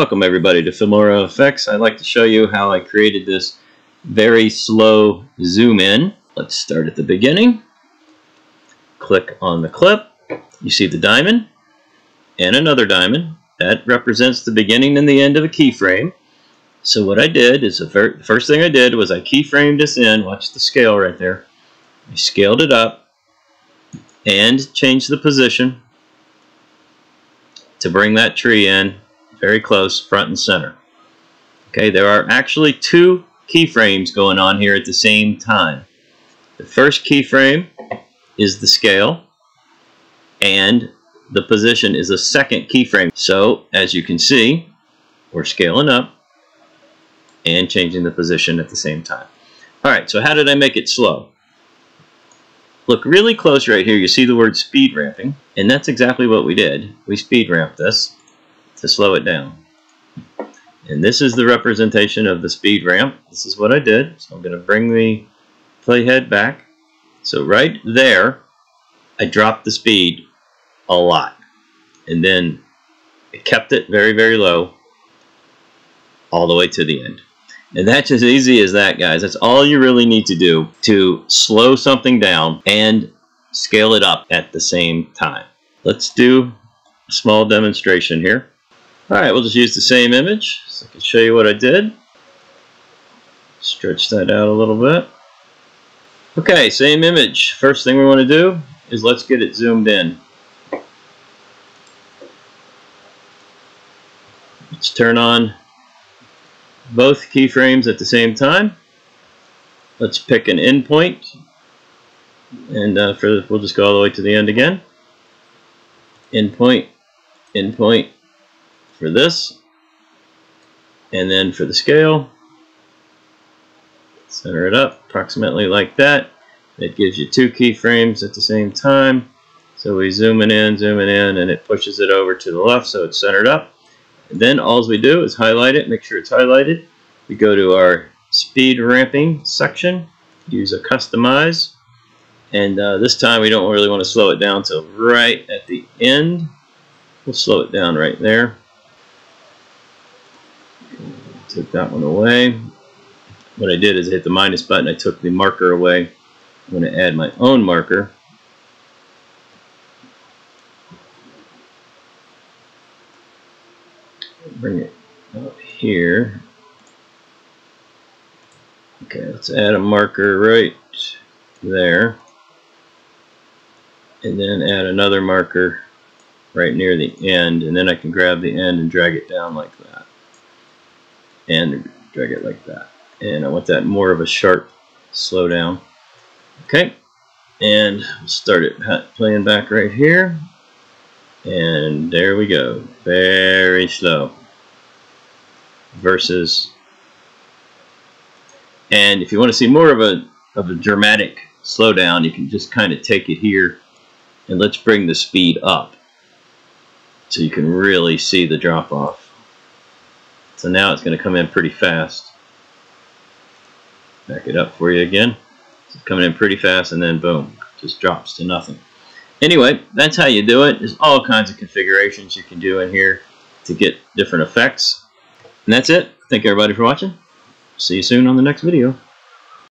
Welcome everybody to Filmora Effects. I'd like to show you how I created this very slow zoom in. Let's start at the beginning. Click on the clip. You see the diamond and another diamond. That represents the beginning and the end of a keyframe. So what I did is the first thing I did was I keyframed this in. Watch the scale right there. I scaled it up and changed the position to bring that tree in very close, front and center. Okay, there are actually two keyframes going on here at the same time. The first keyframe is the scale, and the position is a second keyframe. So, as you can see, we're scaling up and changing the position at the same time. Alright, so how did I make it slow? Look really close right here. You see the word speed ramping, and that's exactly what we did. We speed ramped this to slow it down. And this is the representation of the speed ramp. This is what I did. So I'm going to bring the playhead back. So right there, I dropped the speed a lot. And then it kept it very, very low all the way to the end. And that's as easy as that, guys. That's all you really need to do to slow something down and scale it up at the same time. Let's do a small demonstration here. Alright, we'll just use the same image so I can show you what I did. Stretch that out a little bit. Okay, same image. First thing we want to do is let's get it zoomed in. Let's turn on both keyframes at the same time. Let's pick an endpoint, and we'll just go all the way to the end again. Endpoint, endpoint for this, and then for the scale, center it up approximately like that. That gives you two keyframes at the same time. So we zoom it in, and it pushes it over to the left so it's centered up. And then all we do is highlight it, make sure it's highlighted. We go to our speed ramping section, use a customize, and this time we don't really want to slow it down till right at the end. We'll slow it down right there. Take that one away. What I did is I hit the minus button, I took the marker away. I'm going to add my own marker. Bring it up here. Okay, let's add a marker right there. And then add another marker right near the end. And then I can grab the end and drag it down like that. And drag it like that. And I want that more of a sharp slowdown. Okay, and start it playing back right here. And there we go. Very slow. Versus, and if you want to see more of a dramatic slowdown, you can just kind of take it here, and let's bring the speed up so you can really see the drop off. So now it's going to come in pretty fast. Back it up for you again. It's coming in pretty fast, and then boom, just drops to nothing. Anyway, that's how you do it. There's all kinds of configurations you can do in here to get different effects. And that's it. Thank you everybody for watching. See you soon on the next video.